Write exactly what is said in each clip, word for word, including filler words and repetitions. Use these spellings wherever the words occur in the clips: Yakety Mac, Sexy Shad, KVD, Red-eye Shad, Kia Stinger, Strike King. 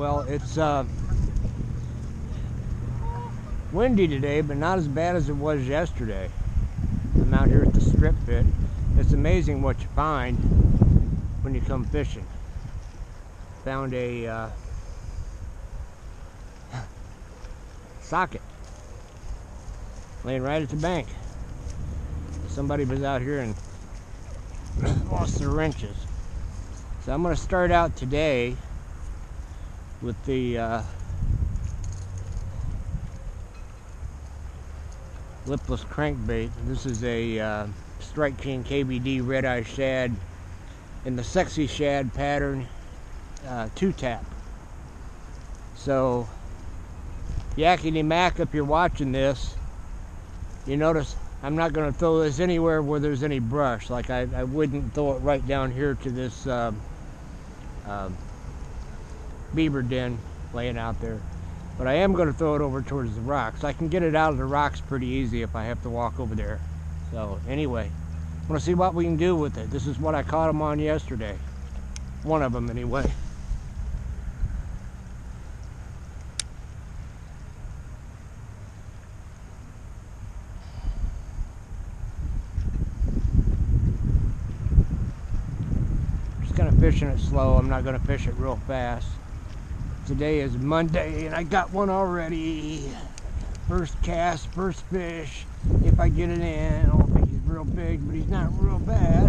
Well, it's uh, windy today, but not as bad as it was yesterday. I'm out here at the strip pit. It's amazing what you find when you come fishing. Found a uh, socket laying right at the bank. Somebody was out here and lost their wrenches. So I'm going to start out today with the uh, lipless crankbait. This is a uh, Strike King K V D Red-eye Shad in the Sexy Shad pattern, uh, two-tap. So, Yakety Mac, if you're watching this, you notice I'm not going to throw this anywhere where there's any brush. Like I, I wouldn't throw it right down here to this um, um, beaver den laying out there. But I am going to throw it over towards the rocks. I can get it out of the rocks pretty easy if I have to walk over there. So anyway, I want to see what we can do with it. This is what I caught them on yesterday. One of them anyway. Fishing it slow. I'm not going to fish it real fast. Today is Monday and I got one already. First cast, first fish. If I get it in, I don't think he's real big, but he's not real bad.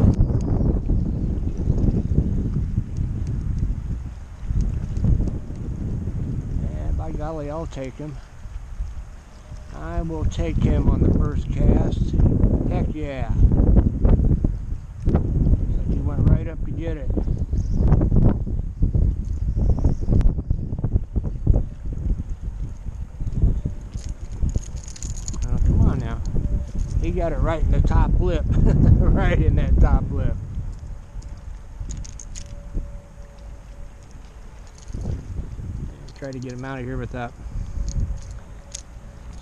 And by golly, I'll take him. I will take him on the first cast. Heck yeah. Looks like he went right up to get it. He got it right in the top lip. Right in that top lip. Try to get him out of here without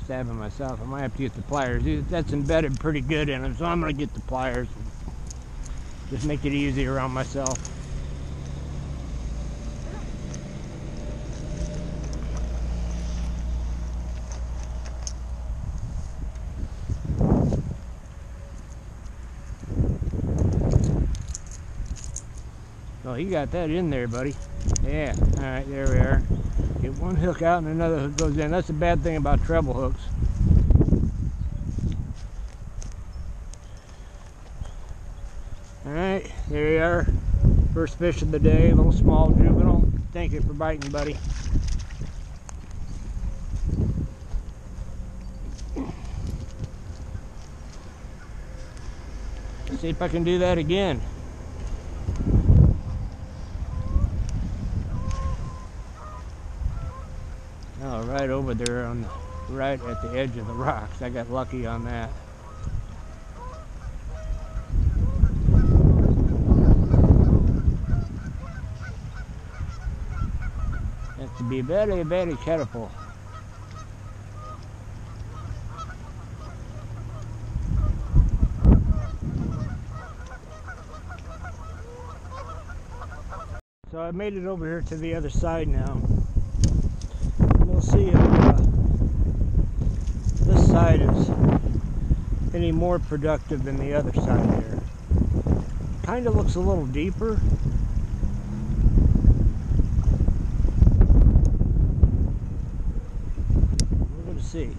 stabbing myself. I might have to get the pliers. That's embedded pretty good in him, so I'm going to get the pliers. Just make it easier on myself. Oh, you got that in there, buddy. Yeah, all right, there we are. Get one hook out and another hook goes in. That's the bad thing about treble hooks. All right, there you are. First fish of the day, a little small juvenile. Thank you for biting, buddy. Let's see if I can do that again. Oh, right over there, on the, right at the edge of the rocks. I got lucky on that. You have to be very, very careful. So I made it over here to the other side now. We'll see if uh, this side is any more productive than the other side here. Kind of looks a little deeper. We're going to see.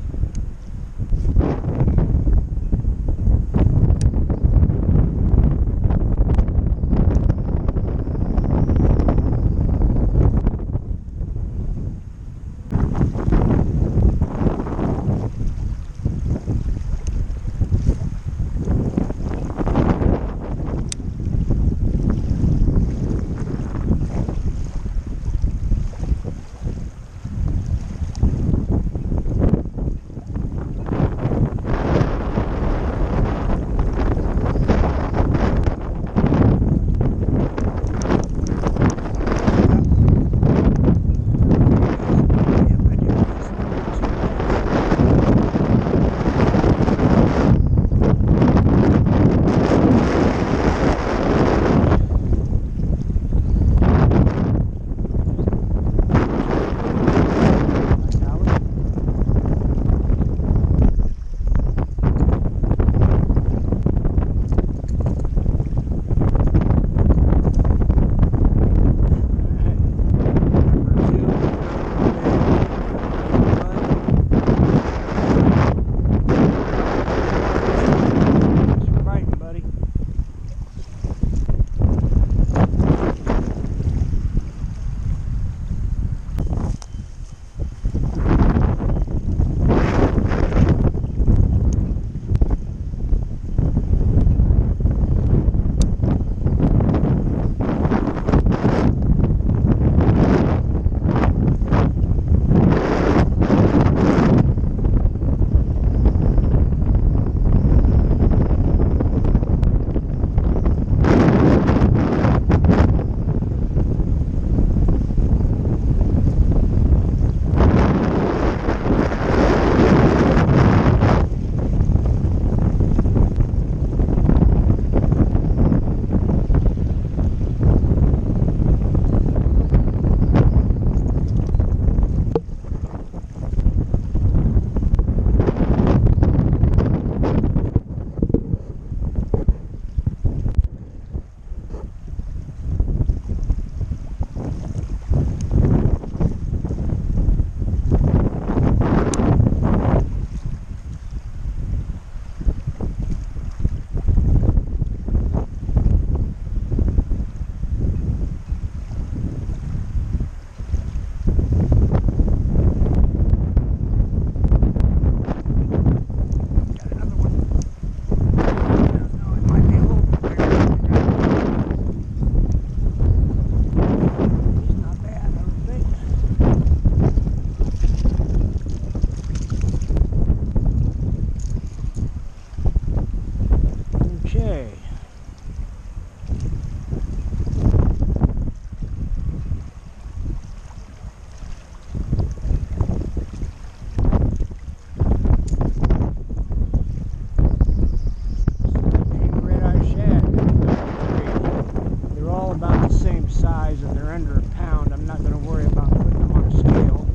size or they're under a pound, I'm not going to worry about putting them on a scale.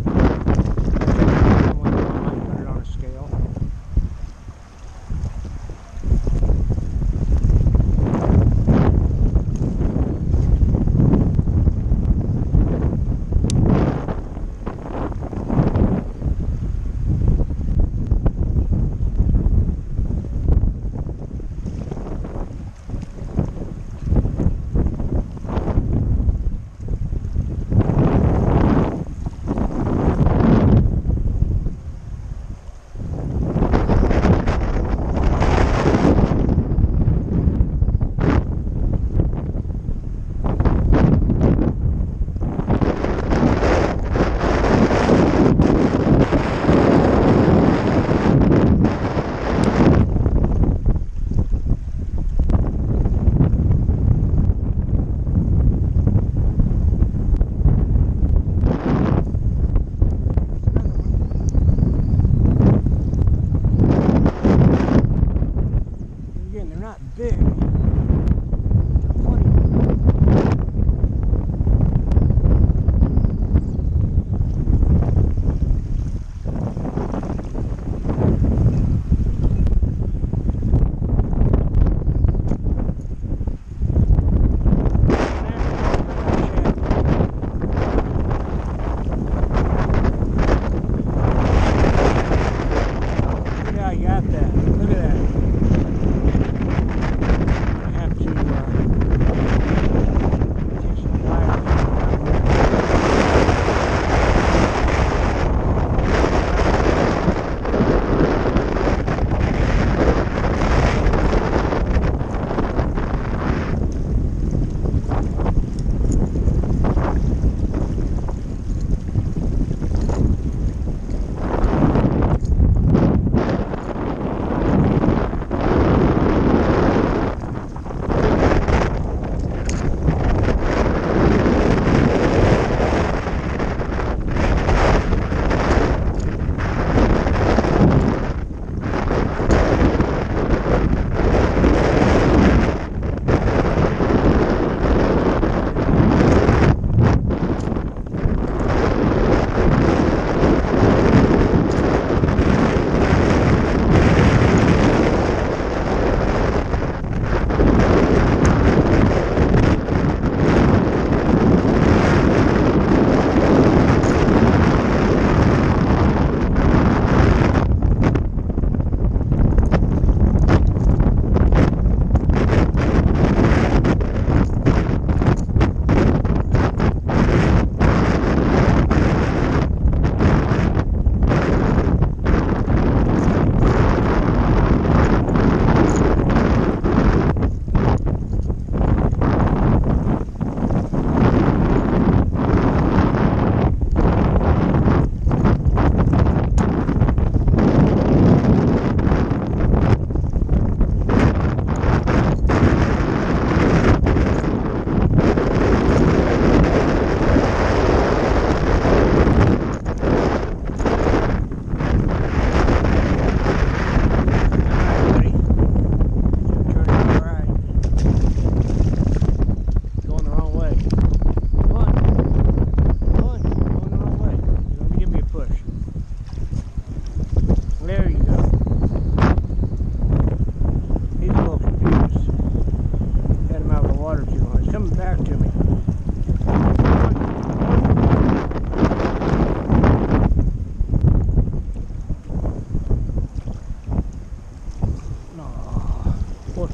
I might put it on a scale.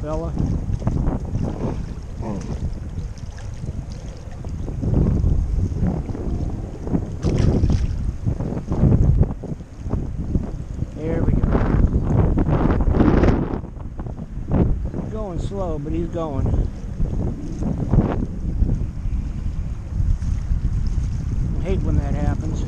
Fella. There we go. Going slow, but he's going. I hate when that happens.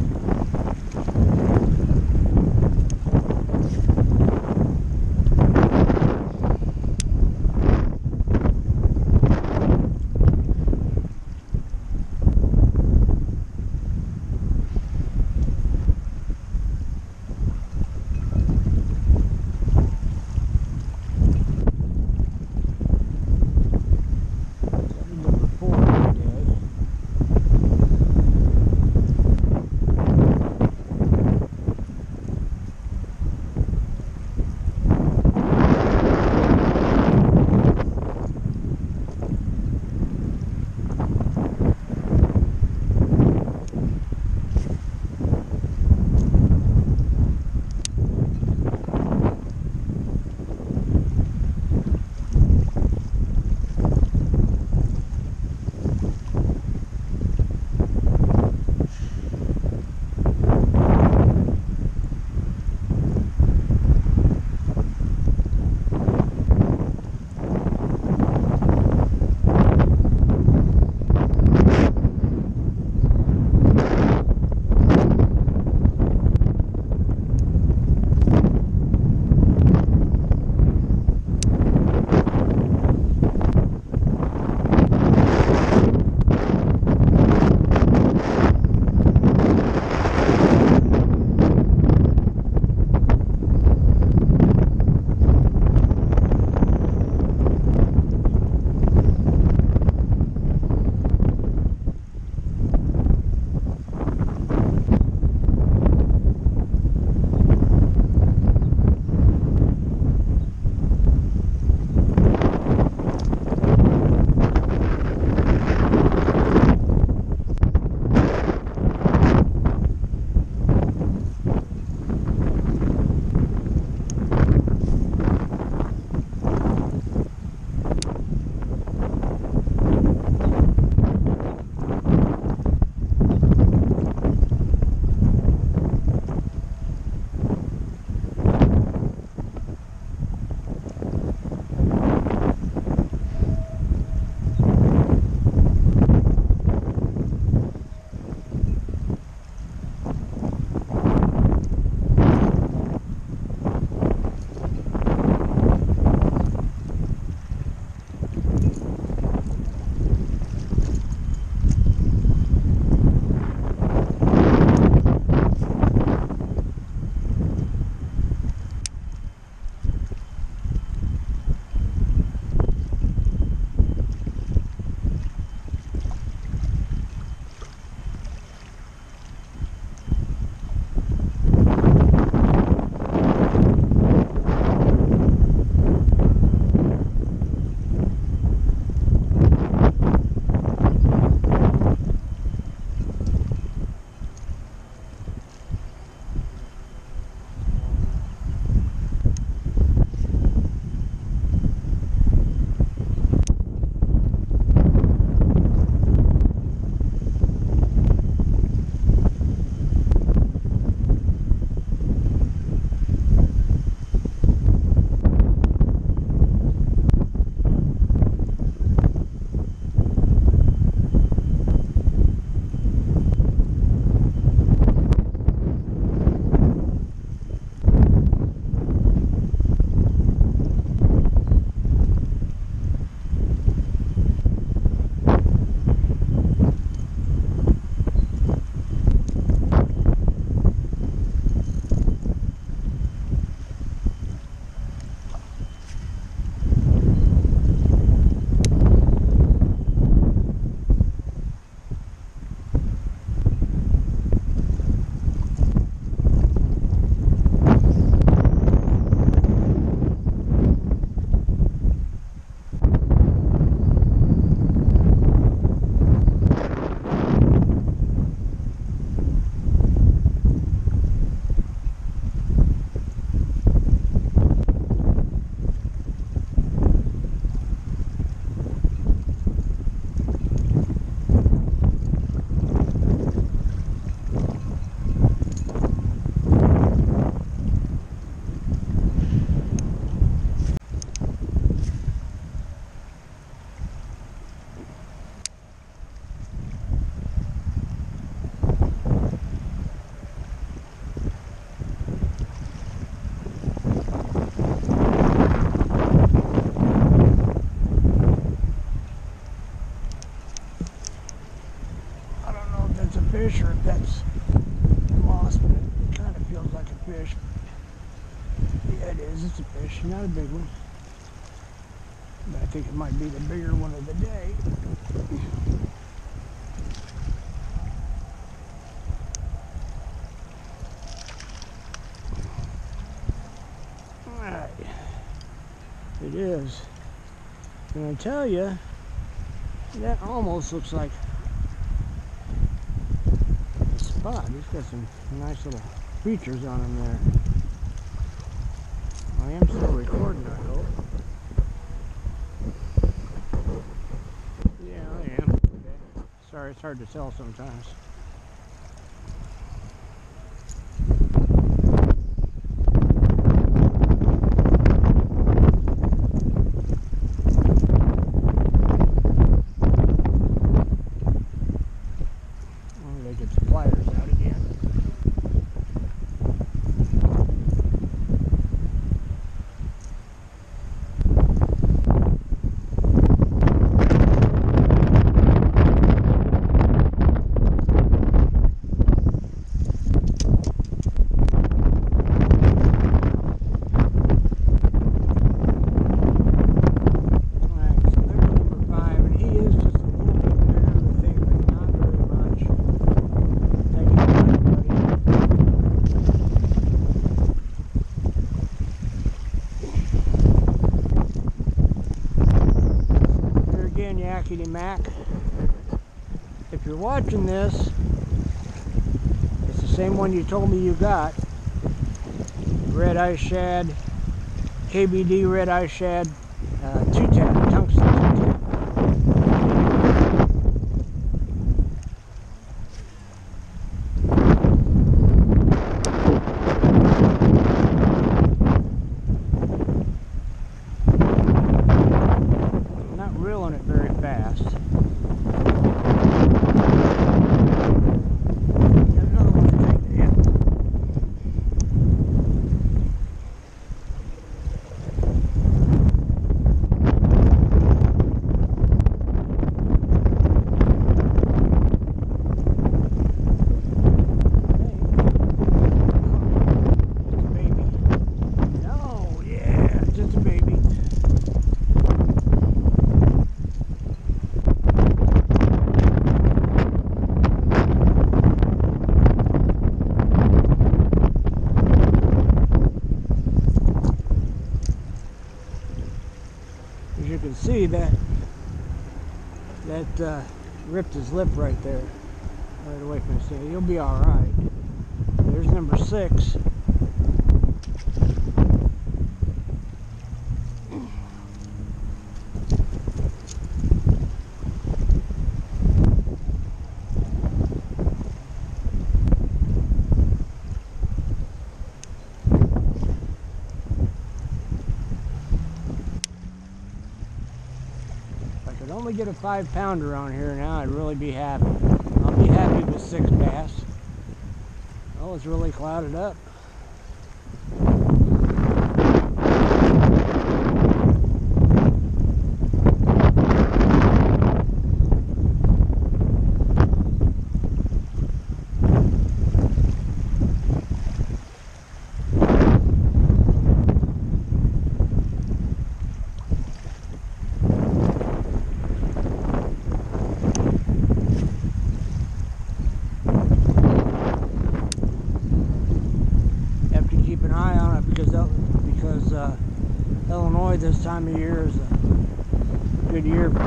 fish or if that's moss, but it kind of feels like a fish. Yeah, it is. It's a fish, not a big one. But I think it might be the bigger one of the day. Alright. It is. And I tell you, that almost looks like a spot. It's got some nice little features on him there. I am still recording, I hope. Yeah, I am. Okay. Sorry, it's hard to tell sometimes. Yakety Mac. If you're watching this, it's the same one you told me you got. Red-eye shad, K V D red-eye shad, uh, two tap, tungsten two tap. Reeling it very fast. There's another one to take the end. Hey. Oh, it's a baby. No, yeah, it's just a baby. As you can see, that that uh, ripped his lip right there, right away from his tail. You'll be all right. There's number six. If I could only get a five pounder on here now, I'd really be happy. I'll be happy with six bass. Oh, it's really clouded up. Keep an eye on it because because uh, Illinois this time of year is a good year for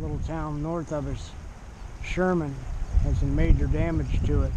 little town north of us, Sherman, had some major damage to it.